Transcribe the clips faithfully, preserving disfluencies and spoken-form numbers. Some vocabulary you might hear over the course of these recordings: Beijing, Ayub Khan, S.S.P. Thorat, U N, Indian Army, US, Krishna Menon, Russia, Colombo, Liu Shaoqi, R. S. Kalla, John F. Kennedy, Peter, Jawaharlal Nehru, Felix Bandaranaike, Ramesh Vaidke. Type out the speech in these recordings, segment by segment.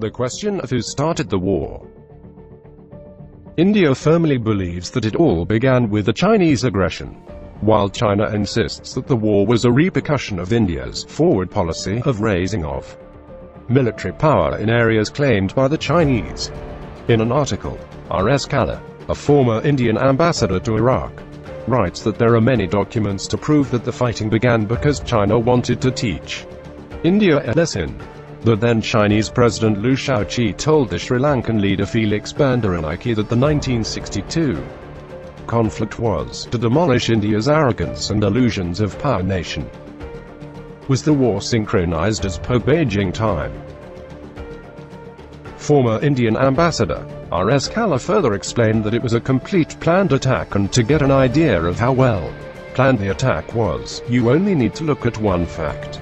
the question of who started the war. India firmly believes that it all began with the Chinese aggression, while China insists that the war was a repercussion of India's forward policy of raising of military power in areas claimed by the Chinese. In an article, R S Kalla, a former Indian ambassador to Iraq, writes that there are many documents to prove that the fighting began because China wanted to teach India a lesson. The then Chinese President Liu Shaoqi told the Sri Lankan leader Felix Bandaranaike that the nineteen sixty-two conflict was to demolish India's arrogance and illusions of power nation. Was the war synchronized as per Beijing time? Former Indian ambassador R S Kalla further explained that it was a complete planned attack, and to get an idea of how well planned the attack was, you only need to look at one fact.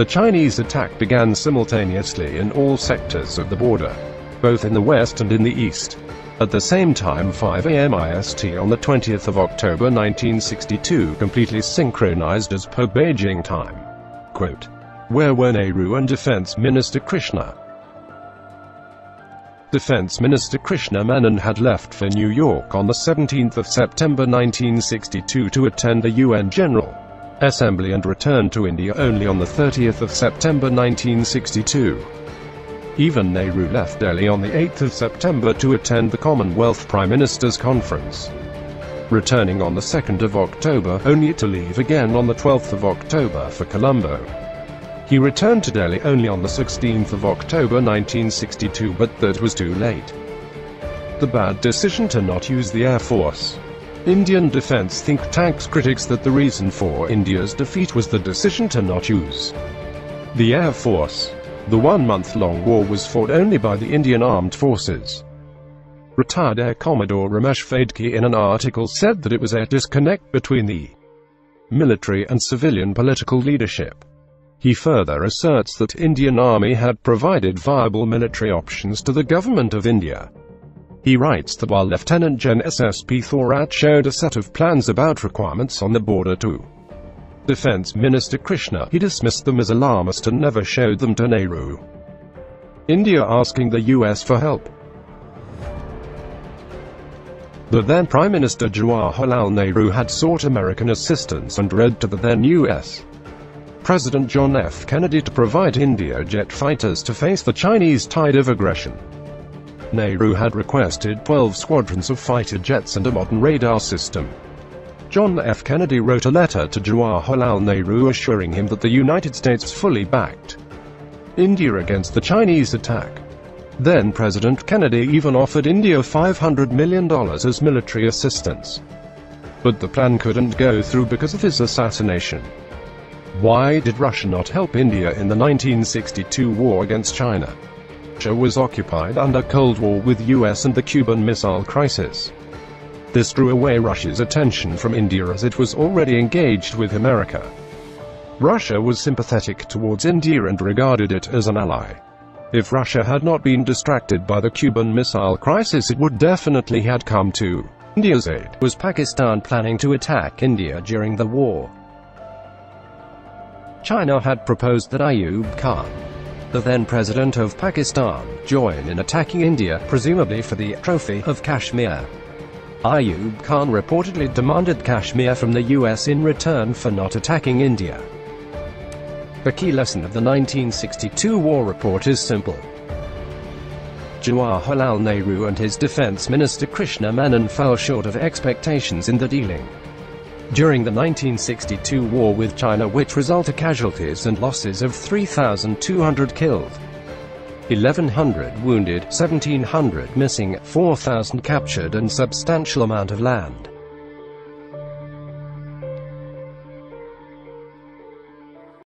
The Chinese attack began simultaneously in all sectors of the border, both in the west and in the east. At the same time, five A M I S T on the twentieth of October nineteen sixty-two, completely synchronized as per Beijing time. Quote, "Where were Nehru and Defense Minister Krishna? Defense Minister Krishna Menon had left for New York on the seventeenth of September nineteen sixty-two to attend the U N General Assembly and returned to India only on the thirtieth of September nineteen sixty-two. Even Nehru left Delhi on the eighth of September to attend the Commonwealth Prime Minister's Conference, returning on the second of October, only to leave again on the twelfth of October for Colombo. He returned to Delhi only on the sixteenth of October nineteen sixty-two, but that was too late. The bad decision to not use the Air Force. Indian defense think tanks critics that the reason for India's defeat was the decision to not use the Air Force. The one-month-long war was fought only by the Indian Armed Forces. Retired Air Commodore Ramesh Vaidke in an article said that it was a disconnect between the military and civilian political leadership. He further asserts that Indian Army had provided viable military options to the government of India. He writes that while Lieutenant General S S P Thorat showed a set of plans about requirements on the border to Defense Minister Krishna, he dismissed them as alarmist and never showed them to Nehru. India asking the U S for help. The then Prime Minister Jawaharlal Nehru had sought American assistance and read to the then U S President John F Kennedy to provide India jet fighters to face the Chinese tide of aggression. Nehru had requested twelve squadrons of fighter jets and a modern radar system. John F Kennedy wrote a letter to Jawaharlal Nehru assuring him that the United States fully backed India against the Chinese attack. Then President Kennedy even offered India five hundred million dollars as military assistance. But the plan couldn't go through because of his assassination. Why did Russia not help India in the nineteen sixty-two war against China? Russia was occupied under Cold War with U S and the Cuban Missile Crisis. This drew away Russia's attention from India as it was already engaged with America. Russia was sympathetic towards India and regarded it as an ally. If Russia had not been distracted by the Cuban Missile Crisis, it would definitely had come to India's aid. Was Pakistan planning to attack India during the war? China had proposed that Ayub Khan, the then president of Pakistan, join in attacking India, presumably for the trophy of Kashmir. Ayub Khan reportedly demanded Kashmir from the U S in return for not attacking India. The key lesson of the nineteen sixty-two war report is simple. Jawaharlal Nehru and his defense minister Krishna Menon fell short of expectations in the dealing during the nineteen sixty-two war with China, which resulted casualties and losses of three thousand two hundred killed, eleven hundred wounded, seventeen hundred missing, four thousand captured, and substantial amount of land.